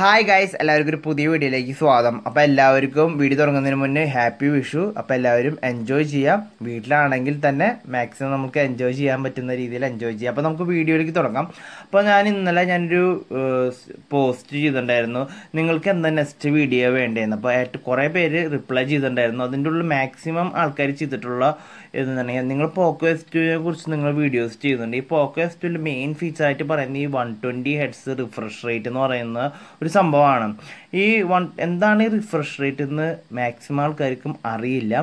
Hi guys, എല്ലാവർക്കും പുതിയ വീഡിയോയിലേക്ക് സ്വാഗതം. അപ്പോൾ എല്ലാവർക്കും വീഡിയോ തുടങ്ങുന്നതിന് മുന്നേ ഹാപ്പി വിഷു. അപ്പോൾ എല്ലാവരും എൻജോയ് ചെയ്യാം. വീട്ടിലാണെങ്കിൽ തന്നെ മാക്സിമം നമുക്ക് എൻജോയ് ചെയ്യാൻ പറ്റുന്ന രീതിയിൽ എൻജോയ് ചെയ്യാം. അപ്പോൾ നമുക്ക് വീഡിയോയിലേക്ക് തുടങ്ങാം. അപ്പോൾ ഞാനൊരു പോസ്റ്റ് ചെയ്തിട്ടുണ്ടായിരുന്നു. നിങ്ങൾക്ക് എന്താ നെക്സ്റ്റ് വീഡിയോ വേണ്ടേന്ന്. അപ്പോൾ കുറേ പേര് റിപ്ലൈ ചെയ്തിട്ടുണ്ടായിരുന്നു. അതിൻ്റെ ഉള്ളിൽ മാക്സിമം ആൾക്കാർ ചെയ്തിട്ടുള്ള എന്താണ് നിങ്ങൾ പോക്കോ X2നെ കുറിച്ച് നിങ്ങൾ വീഡിയോസ് ചെയ്യുന്നുണ്ട്. ഈ പോക്കോ X2ന്റെ മെയിൻ ഫീച്ചർ ആയിട്ട് പറയുന്നത് ഈ 120 ഹെർട്സ് റിഫ്രഷ് റേറ്റ് എന്ന് പറയുന്ന സംഭവമാണ്. ഈ എന്താണ് റിഫ്രഷ് റേറ്റ് എന്ന് മാക്സിമം ആൾക്കാർക്കും അറിയില്ല.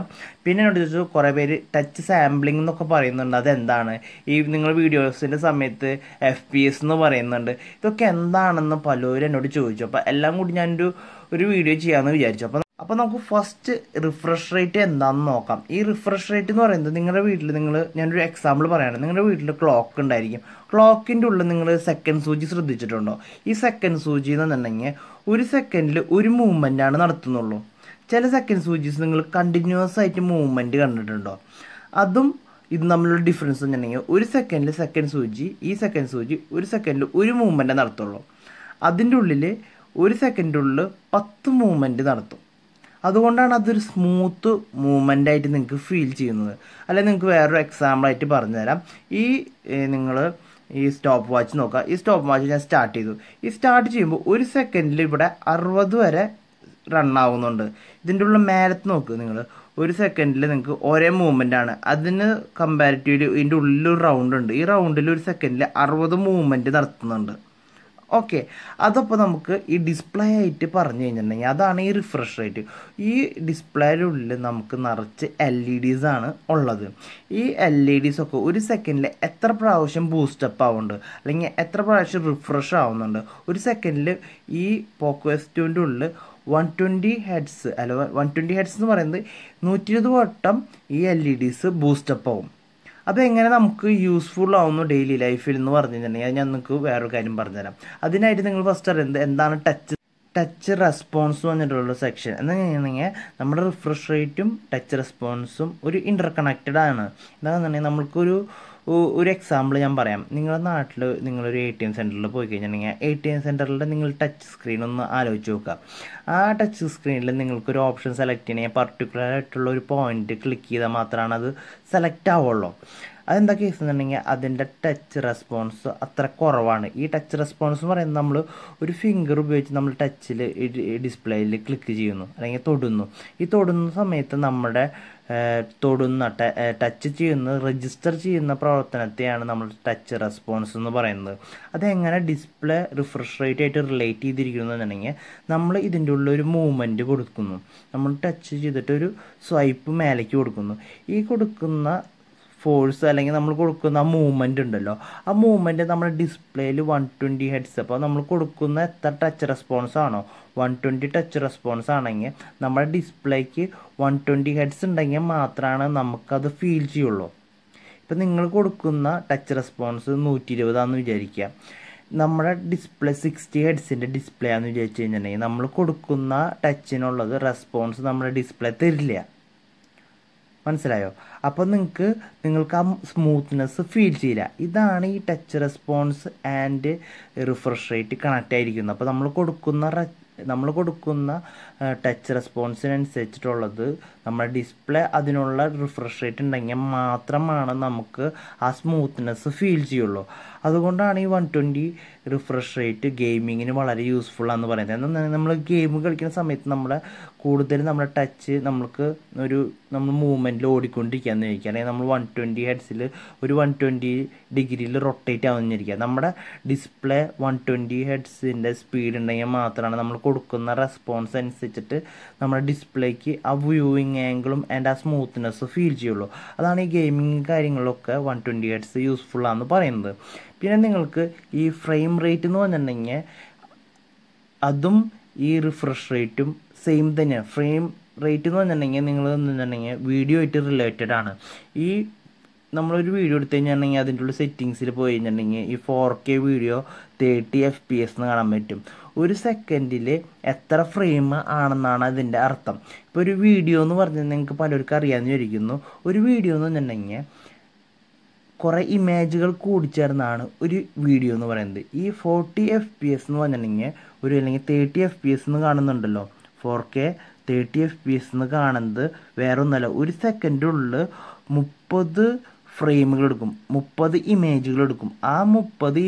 പിന്നെ ചോദിച്ചു കുറേ പേര് ടച്ച് സാമ്പിളിംഗ് എന്നൊക്കെ പറയുന്നുണ്ട്. അതെന്താണ്? ഈ നിങ്ങൾ വീഡിയോസിൻ്റെ സമയത്ത് FPS എന്ന് പറയുന്നുണ്ട്. ഇതൊക്കെ എന്താണെന്ന് പലരും എന്നോട് ചോദിച്ചു. അപ്പോൾ എല്ലാം കൂടി ഞാനൊരു വീഡിയോ ചെയ്യാമെന്ന് വിചാരിച്ചു. അപ്പോൾ നമുക്ക് ഫസ്റ്റ് റിഫ്രഷ് റേറ്റ് എന്താണെന്ന് നോക്കാം. ഈ റിഫ്രഷ് റേറ്റ് എന്ന് പറയുന്നത് നിങ്ങളുടെ വീട്ടിൽ ഞാനൊരു എക്സാമ്പിൾ പറയുകയാണ്. നിങ്ങളുടെ വീട്ടിൽ ക്ലോക്ക് ഉണ്ടായിരിക്കും. ക്ലോക്കിൻ്റെ ഉള്ളിൽ നിങ്ങൾ സെക്കൻഡ് സൂചി ശ്രദ്ധിച്ചിട്ടുണ്ടോ? ഈ സെക്കൻഡ് സൂചി എന്നുണ്ടെങ്കിൽ ഒരു സെക്കൻഡിൽ ഒരു മൂവ്മെൻറ്റാണ് നടത്തുന്നുള്ളൂ. ചില സെക്കൻഡ് സൂചീസ് നിങ്ങൾ കണ്ടിന്യൂസ് ആയിട്ട് മൂവ്മെൻറ്റ് കണ്ടിട്ടുണ്ടോ? അതും ഇത് തമ്മിലുള്ള ഡിഫറൻസ് എന്നുണ്ടെങ്കിൽ ഒരു സെക്കൻഡിൽ സെക്കൻഡ് സൂചി, ഈ സെക്കൻഡ് സൂചി ഒരു സെക്കൻഡിൽ ഒരു മൂവ്മെൻറ്റ് നടത്തുള്ളൂ. അതിൻ്റെ ഉള്ളിൽ ഒരു സെക്കൻഡിൻ്റെ ഉള്ളിൽ 10 മൂവ്മെൻറ്റ് നടത്തും. അതുകൊണ്ടാണ് അതൊരു സ്മൂത്ത് മൂവ്മെൻ്റ് ആയിട്ട് നിങ്ങൾക്ക് ഫീൽ ചെയ്യുന്നത്. അല്ലെങ്കിൽ നിങ്ങൾക്ക് വേറൊരു എക്സാമ്പിളായിട്ട് പറഞ്ഞുതരാം. ഈ നിങ്ങൾ സ്റ്റോപ്പ് വാച്ച് നോക്കുക. ഈ സ്റ്റോപ്പ് വാച്ച് ഞാൻ സ്റ്റാർട്ട് ചെയ്തു. ഈ സ്റ്റാർട്ട് ചെയ്യുമ്പോൾ ഒരു സെക്കൻഡിൽ ഇവിടെ 60 വരെ റണ്ണാവുന്നുണ്ട്. ഇതിൻ്റെ ഉള്ള മേലത്ത് നോക്ക്. നിങ്ങൾ ഒരു സെക്കൻഡിൽ നിങ്ങൾക്ക് ഒരേ മൂവ്മെൻ്റ് ആണ്. അതിന് കമ്പാരിറ്റീവ്ലി ഇതിൻ്റെ ഉള്ളിലൊരു റൗണ്ട് ഉണ്ട്. ഈ റൗണ്ടിൽ ഒരു സെക്കൻഡിൽ 60 മൂവ്മെൻറ്റ് നടത്തുന്നുണ്ട്. ഓക്കെ, അതപ്പോൾ നമുക്ക് ഈ ഡിസ്പ്ലേ ആയിട്ട് പറഞ്ഞു കഴിഞ്ഞിട്ടുണ്ടെങ്കിൽ അതാണ് ഈ റിഫ്രഷ് റേറ്റ്. ഈ ഡിസ്പ്ലേയുടെ ഉള്ളിൽ നമുക്ക് നിറച്ച് LEDs ആണ് ഉള്ളത്. ഈ LEDs ഒക്കെ ഒരു സെക്കൻഡിൽ എത്ര പ്രാവശ്യം ബൂസ്റ്റപ്പ് ആവുന്നുണ്ട്, അല്ലെങ്കിൽ എത്ര പ്രാവശ്യം റിഫ്രഷ് ആവുന്നുണ്ട്? ഒരു സെക്കൻഡിൽ ഈ പോക്കോ X2ന്റെ ഉള്ളിൽ 120 ഹെഡ്സ്, അല്ല 120 ഹെഡ്സ് എന്ന് പറയുന്നത് 120 വട്ടം ഈ LEDs ബൂസ്റ്റപ്പ് ആവും. അപ്പോൾ എങ്ങനെ നമുക്ക് യൂസ്ഫുൾ ആവുന്നു ഡെയിലി ലൈഫിൽ എന്ന് പറഞ്ഞു കഴിഞ്ഞിട്ടുണ്ടെങ്കിൽ അത് ഞാൻ നിങ്ങൾക്ക് വേറൊരു കാര്യം പറഞ്ഞുതരാം. അതിനായിട്ട് നിങ്ങൾ ഫസ്റ്റ് അറിയുന്നത് എന്താണ് ടച്ച് റെസ്പോൺസ് വന്നിട്ടുള്ള സെക്ഷൻ എന്ന് കഴിഞ്ഞിട്ടുണ്ടെങ്കിൽ നമ്മുടെ റിഫ്രഷ് റേറ്റും ടച്ച് റെസ്പോൺസും ഒരു ഇന്റർകണക്റ്റഡ് ആണ്. എന്താണെന്നുണ്ടെങ്കിൽ നമുക്കൊരു എക്സാമ്പിൾ ഞാൻ പറയാം. നിങ്ങളുടെ നാട്ടിൽ നിങ്ങളൊരു ATM സെൻറ്ററിൽ പോയി കഴിഞ്ഞിട്ടുണ്ടെങ്കിൽ ATM സെൻറ്ററിൽ നിങ്ങൾ ടച്ച് സ്ക്രീൻ ഒന്ന് ആലോചിച്ച് നോക്കുക. ആ ടച്ച് സ്ക്രീനിൽ നിങ്ങൾക്കൊരു ഓപ്ഷൻ സെലക്ട് ചെയ്യണമെങ്കിൽ പർട്ടിക്കുലർ ആയിട്ടുള്ള ഒരു പോയിന്റ് ക്ലിക്ക് ചെയ്താൽ മാത്രമാണ് അത് സെലക്ട് ആവുള്ളൂ. അതെന്താ കേസ് എന്നുണ്ടെങ്കിൽ അതിൻ്റെ ടച്ച് റെസ്പോൺസ് അത്ര കുറവാണ്. ഈ ടച്ച് റെസ്പോൺസ് എന്ന് പറയുന്നത് നമ്മൾ ഒരു ഫിംഗർ ഉപയോഗിച്ച് നമ്മൾ ടച്ചിൽ ഡിസ്പ്ലേയിൽ ക്ലിക്ക് ചെയ്യുന്നു, അല്ലെങ്കിൽ തൊടുന്നു. ഈ തൊടുന്ന സമയത്ത് നമ്മുടെ തൊടുന്ന ടച്ച് ചെയ്യുന്ന രജിസ്റ്റർ ചെയ്യുന്ന പ്രവർത്തനത്തെയാണ് നമ്മൾ ടച്ച് റെസ്പോൺസ് എന്ന് പറയുന്നത്. അതെങ്ങനെ ഡിസ്പ്ലേ റിഫ്രഷ് റേറ്റ് ആയിട്ട് റിലേറ്റ് ചെയ്തിരിക്കുന്നു എന്നുണ്ടെങ്കിൽ നമ്മൾ ഇതിൻ്റെ ഉള്ളൊരു മൂവ്മെൻറ്റ് കൊടുക്കുന്നു. നമ്മൾ ടച്ച് ചെയ്തിട്ടൊരു സ്വൈപ്പ് മേലേക്ക് കൊടുക്കുന്നു. ഈ കൊടുക്കുന്ന ഫോഴ്സ് അല്ലെങ്കിൽ നമ്മൾ കൊടുക്കുന്ന ആ മൂവ്മെൻ്റ് ഉണ്ടല്ലോ, ആ മൂവ്മെൻറ്റ് നമ്മുടെ ഡിസ്പ്ലേയിൽ 120 ഹെഡ്സ്. അപ്പോൾ നമ്മൾ കൊടുക്കുന്ന എത്ര ടച്ച് റെസ്പോൺസ് ആണോ 120 ടച്ച് റെസ്പോൺസ് ആണെങ്കിൽ നമ്മുടെ ഡിസ്പ്ലേക്ക് 120 ഹെഡ്സ് ഉണ്ടെങ്കിൽ മാത്രമാണ് നമുക്കത് ഫീൽ ചെയ്യുള്ളൂ. ഇപ്പം നിങ്ങൾ കൊടുക്കുന്ന ടച്ച് റെസ്പോൺസ് 120 വിചാരിക്കുക. നമ്മുടെ ഡിസ്പ്ലേ 60 ഹെഡ്സിൻ്റെ ഡിസ്പ്ലേ ആണെന്ന് വിചാരിച്ചു കഴിഞ്ഞിട്ടുണ്ടെങ്കിൽ നമ്മൾ കൊടുക്കുന്ന ടച്ചിനുള്ളത് റെസ്പോൺസ് നമ്മുടെ ഡിസ്പ്ലേ തരില്ല. മനസ്സിലായോ? അപ്പോൾ നിങ്ങൾക്ക് ആ സ്മൂത്ത്നെസ് ഫീൽ ചെയ്യില്ല. ഇതാണ് ഈ touch response and refresh rate connect ആയിരിക്കുന്നത്. അപ്പോൾ നമ്മൾ കൊടുക്കുന്ന ടച്ച് റെസ്പോൺസിനനുസരിച്ചിട്ടുള്ളത് നമ്മുടെ ഡിസ്പ്ലേ അതിനുള്ള റിഫ്രഷ് റേറ്റ് ഉണ്ടെങ്കിൽ മാത്രമാണ് നമുക്ക് ആ സ്മൂത്ത്നെസ് ഫീൽ ചെയ്യുള്ളൂ. അതുകൊണ്ടാണ് ഈ 120 റിഫ്രഷ് റേറ്റ് ഗെയിമിങ്ങിന് വളരെ യൂസ്ഫുള്ളാന്ന് പറയുന്നത്. എന്നാൽ നമ്മൾ ഗെയിം കളിക്കുന്ന സമയത്ത് നമ്മളെ കൂടുതലും നമ്മുടെ ടച്ച് നമ്മൾക്ക് നമ്മൾ മൂവ്മെൻറ്റിൽ ഓടിക്കൊണ്ടിരിക്കുകയെന്ന് ചോദിക്കുക, അല്ലെങ്കിൽ നമ്മൾ 120 ഹെഡ്സിൽ ഒരു 120 ഡിഗ്രിയിൽ റൊട്ടേറ്റ് ആവുന്നിരിക്കുക. നമ്മുടെ ഡിസ്പ്ലേ 120 ഹെഡ്സിൻ്റെ സ്പീഡ് ഉണ്ടെങ്കിൽ മാത്രമാണ് നമ്മൾ കൊടുക്കുന്ന റെസ്പോൺസ് അനുസരിച്ചിട്ട് നമ്മുടെ ഡിസ്പ്ലേക്ക് ആ വ്യൂയിങ് ആംഗിളും ആൻഡ് ആ സ്മൂത്ത്നെസ് ഫീൽ ചെയ്യുള്ളൂ. അതാണ് ഈ ഗെയിമിങ് കാര്യങ്ങളിലൊക്കെ 120 ഹെഡ്സ് യൂസ്ഫുള്ളാന്ന് പറയുന്നത്. പിന്നെ നിങ്ങൾക്ക് ഈ ഫ്രെയിം റേറ്റ് എന്ന് പറഞ്ഞിട്ടുണ്ടെങ്കിൽ അതും ഈ റിഫ്രഷ് റേറ്റും സെയിം തന്നെയാണ്. ഫ്രെയിം റേറ്റ് എന്ന് പറഞ്ഞിട്ടുണ്ടെങ്കിൽ വീഡിയോ ആയിട്ട് റിലേറ്റഡ് ആണ്. ഈ നമ്മളൊരു വീഡിയോ എടുത്തു കഴിഞ്ഞിട്ടുണ്ടെങ്കിൽ അതിൻ്റെ ഉള്ള സെറ്റിങ്സിൽ പോയി കഴിഞ്ഞിട്ടുണ്ടെങ്കിൽ ഈ 4K വീഡിയോ 30 FPS എന്ന് കാണാൻ പറ്റും. ഒരു സെക്കൻഡിൽ എത്ര ഫ്രെയിം ആണെന്നാണ് അതിൻ്റെ അർത്ഥം. ഇപ്പോൾ ഒരു വീഡിയോ എന്ന് പറഞ്ഞാൽ നിങ്ങൾക്ക് പലർക്കും അറിയാമെന്ന് വിചാരിക്കുന്നു. ഒരു വീഡിയോ എന്ന് പറഞ്ഞിട്ടുണ്ടെങ്കിൽ കുറേ ഇമേജുകൾ കൂടിച്ചേർന്നാണ് ഒരു വീഡിയോ എന്ന് പറയുന്നത്. ഈ 40 FPS എന്ന് പറഞ്ഞിട്ടുണ്ടെങ്കിൽ ഒരു അല്ലെങ്കിൽ 30 FPS എന്ന് കാണുന്നുണ്ടല്ലോ 4K 30 FPS എന്ന് കാണുന്നത് വേറൊന്നല്ല ഒരു സെക്കൻഡിനുള്ളിൽ 30 ഫ്രെയിമുകൾ എടുക്കും 30 ഇമേജുകൾ എടുക്കും ആ 30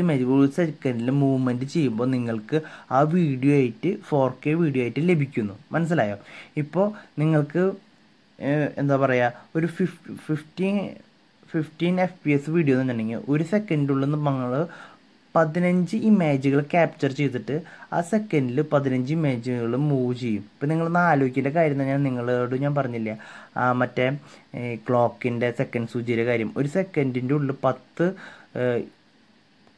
ഇമേജുകൾ ഒരു സെക്കൻഡിൽ മൂവ്മെന്റ് ചെയ്യുമ്പോൾ നിങ്ങൾക്ക് ആ വീഡിയോ ആയിട്ട് 4K വീഡിയോ ആയിട്ട് ലഭിക്കുന്നു മനസ്സിലായോ ഇപ്പോൾ നിങ്ങൾക്ക് എന്താ പറയാ ഒരു 15 FPS വീഡിയോ എന്നുണ്ടെങ്കിൽ ഒരു സെക്കൻഡിനുള്ളിൽ നമ്മൾ 15 ഇമേജുകൾ ക്യാപ്ചർ ചെയ്തിട്ട് ആ സെക്കൻഡിൽ 15 ഇമേജുകൾ മൂവ് ചെയ്യും അപ്പോൾ നിങ്ങൾ നാലോക്കിന്റെ കാര്യം ഞാൻ നിങ്ങളോട് ഞാൻ പറഞ്ഞില്ല ആ മറ്റേ ക്ലോക്കിന്റെ സെക്കൻഡ് സൂചിയുടെ കാര്യം ഒരു സെക്കൻഡിന്റെ ഉള്ളിൽ 10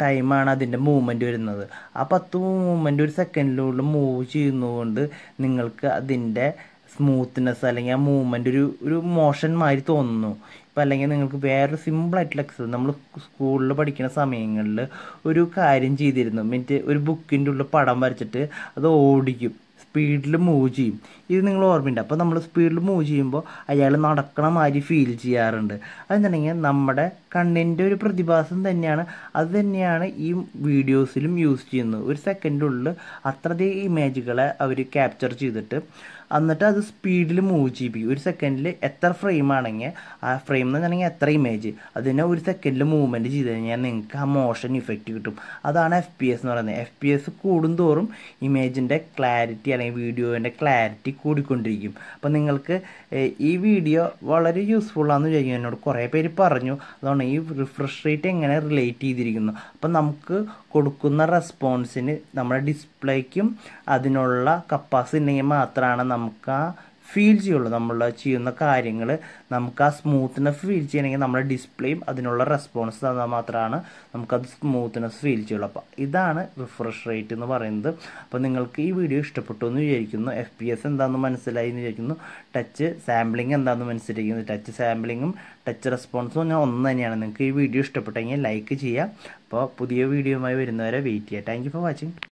ടൈമാണ് അതിന്റെ മൂവ്മെന്റ് വരുന്നത് ആ 10 മൂവ്മെന്റ് ഒരു സെക്കൻഡിനുള്ളിൽ മൂവ് ചെയ്യുന്നതുകൊണ്ട് നിങ്ങൾക്ക് അതിന്റെ സ്മൂത്ത്നെസ് അല്ലെങ്കിൽ ആ മൂവ്മെന്റ് ഒരു മോഷൻ മാതിരി തോന്നുന്നു ഇപ്പോൾ അല്ലെങ്കിൽ നിങ്ങൾക്ക് വേറെ സിമ്പിൾ ആയിട്ടുള്ള എക്സസൈസ് നമ്മൾ സ്കൂളിൽ പഠിക്കുന്ന സമയങ്ങളിൽ ഒരു കാര്യം ചെയ്തിരുന്നു മറ്റേ ഒരു ബുക്കിൻ്റെ ഉള്ള പടം വരച്ചിട്ട് അത് ഓടിക്കും സ്പീഡിൽ മൂവ് ചെയ്യും ഇത് നിങ്ങൾ ഓർമ്മയുണ്ട് അപ്പോൾ നമ്മൾ സ്പീഡിൽ മൂവ് ചെയ്യുമ്പോൾ അയാൾ നടക്കണ മാതിരി ഫീൽ ചെയ്യാറുണ്ട് അതെന്നുണ്ടെങ്കിൽ നമ്മുടെ കണ്ണിൻ്റെ ഒരു പ്രതിഭാസം തന്നെയാണ് അത് തന്നെയാണ് ഈ വീഡിയോസിലും യൂസ് ചെയ്യുന്നത് ഒരു സെക്കൻഡിനുള്ളിൽ അത്രയധികം ഇമേജുകളെ അവർ ക്യാപ്ചർ ചെയ്തിട്ട് എന്നിട്ട് അത് സ്പീഡിൽ മൂവ് ചെയ്യിപ്പിക്കും ഒരു സെക്കൻഡിൽ എത്ര ഫ്രെയിമാണെങ്കിൽ ആ ഫ്രെയിം എന്ന് പറഞ്ഞാൽ എത്ര ഇമേജ് അതിനെ ഒരു സെക്കൻഡിൽ മൂവ്മെൻറ്റ് ചെയ്ത് കഴിഞ്ഞാൽ നിങ്ങൾക്ക് ആ മോഷൻ ഇഫക്റ്റ് കിട്ടും അതാണ് FPS എന്ന് പറയുന്നത് FPS കൂടുന്തോറും ഇമേജിൻ്റെ ക്ലാരിറ്റി അല്ലെങ്കിൽ വീഡിയോൻ്റെ ക്ലാരിറ്റി കൂടിക്കൊണ്ടിരിക്കും അപ്പം നിങ്ങൾക്ക് ഈ വീഡിയോ വളരെ യൂസ്ഫുള്ളാണെന്ന് വിചാരിക്കും എന്നോട് കുറേ പേര് പറഞ്ഞു അതുകൊണ്ട് ഈ റിഫ്രഷ് റേറ്റ് എങ്ങനെ റിലേറ്റ് ചെയ്തിരിക്കുന്നു അപ്പം നമുക്ക് കൊടുക്കുന്ന റെസ്പോൺസിന് നമ്മുടെ ഡിസ്പ്ലേക്കും അതിനുള്ള കപ്പാസിറ്റി ഉണ്ടെങ്കിൽ മാത്രമാണ് നമുക്ക് ആ ഫീൽ ചെയ്യുള്ളൂ നമ്മൾ ചെയ്യുന്ന കാര്യങ്ങൾ നമുക്ക് ആ സ്മൂത്ത്നെസ് ഫീൽ ചെയ്യണമെങ്കിൽ നമ്മുടെ ഡിസ്പ്ലേയും അതിനുള്ള റെസ്പോൺസ് തന്നാൽ മാത്രമാണ് നമുക്കത് സ്മൂത്ത്നെസ് ഫീൽ ചെയ്യുള്ളൂ അപ്പോൾ ഇതാണ് റിഫ്രഷ് റേറ്റ് എന്ന് പറയുന്നത് അപ്പോൾ നിങ്ങൾക്ക് ഈ വീഡിയോ ഇഷ്ടപ്പെട്ടു എന്ന് വിചാരിക്കുന്നു FPS എന്താണെന്ന് മനസ്സിലായി എന്ന് വിചാരിക്കുന്നു ടച്ച് സാമ്പിളിംഗ് എന്താണെന്ന് മനസ്സിലാക്കുന്നു ടച്ച് സാമ്പിളിങ്ങും ടച്ച് റെസ്പോൺസും ഒന്ന് തന്നെയാണ് നിങ്ങൾക്ക് ഈ വീഡിയോ ഇഷ്ടപ്പെട്ടെങ്കിൽ ലൈക്ക് ചെയ്യുക അപ്പോൾ പുതിയ വീഡിയോയുമായി വരുന്നവരെ വെയിറ്റ് ചെയ്യുക താങ്ക് യു ഫോർ വാച്ചിങ്